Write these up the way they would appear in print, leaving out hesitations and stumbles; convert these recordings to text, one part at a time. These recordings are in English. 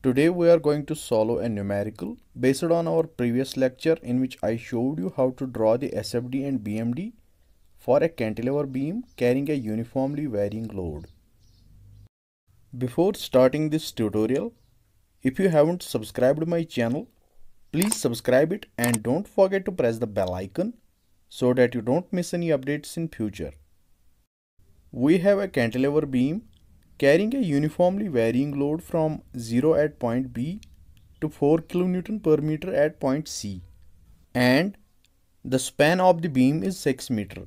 Today we are going to solve a numerical based on our previous lecture in which I showed you how to draw the SFD and BMD for a cantilever beam carrying a uniformly varying load. Before starting this tutorial, if you haven't subscribed my channel, please subscribe it and don't forget to press the bell icon so that you don't miss any updates in future. We have a cantilever beam carrying a uniformly varying load from 0 at point B to 4 kN per meter at point C, and the span of the beam is 6 meter.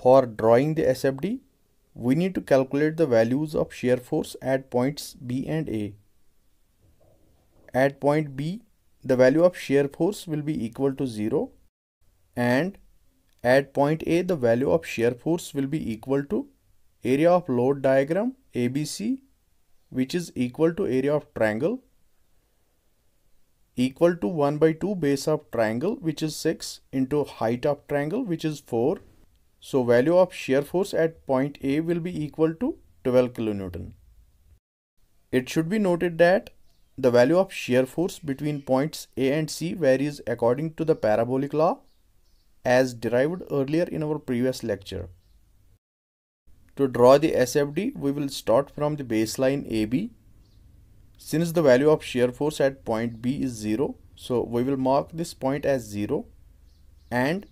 For drawing the SFD, we need to calculate the values of shear force at points B and A. At point B, the value of shear force will be equal to 0, and at point A, the value of shear force will be equal to area of load diagram ABC, which is equal to area of triangle, equal to 1 by 2 base of triangle, which is 6, into height of triangle, which is 4. So value of shear force at point A will be equal to 12 kN. It should be noted that the value of shear force between points A and C varies according to the parabolic law as derived earlier in our previous lecture. To draw the SFD, we will start from the baseline AB. Since the value of shear force at point B is 0, so we will mark this point as 0, and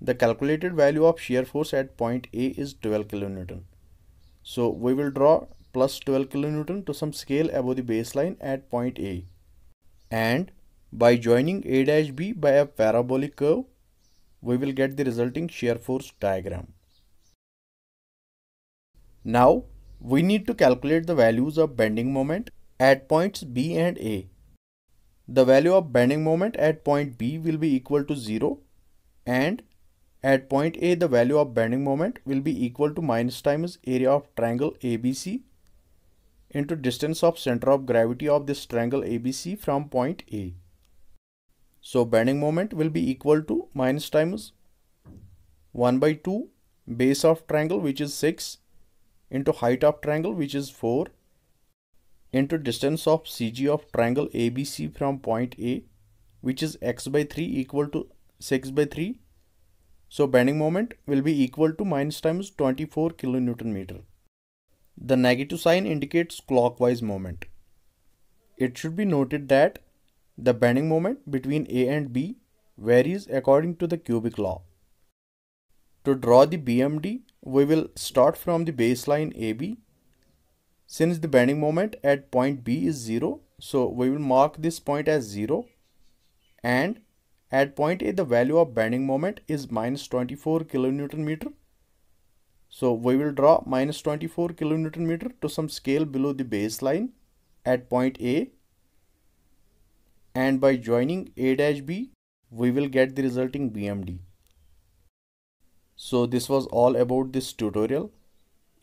the calculated value of shear force at point A is 12 kN. So we will draw plus 12 kN to some scale above the baseline at point A. And by joining A'B by a parabolic curve, we will get the resulting shear force diagram. Now, we need to calculate the values of bending moment at points B and A. The value of bending moment at point B will be equal to 0, and at point A the value of bending moment will be equal to minus times area of triangle ABC into distance of center of gravity of this triangle ABC from point A. So bending moment will be equal to minus times 1 by 2 base of triangle, which is 6, into height of triangle, which is 4, into distance of CG of triangle ABC from point A, which is x by 3 equal to 6 by 3. So bending moment will be equal to minus times 24 kN. The negative sign indicates clockwise moment. It should be noted that the bending moment between A and B varies according to the cubic law. To draw the BMD, we will start from the baseline AB. Since the bending moment at point B is 0, so we will mark this point as 0, and at point A the value of bending moment is minus 24 kN. So we will draw minus 24 kN to some scale below the baseline at point A, and by joining A'B we will get the resulting BMD. So this was all about this tutorial.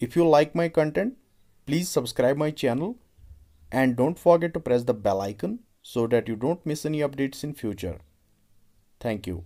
If you like my content, please subscribe my channel and don't forget to press the bell icon so that you don't miss any updates in future. Thank you.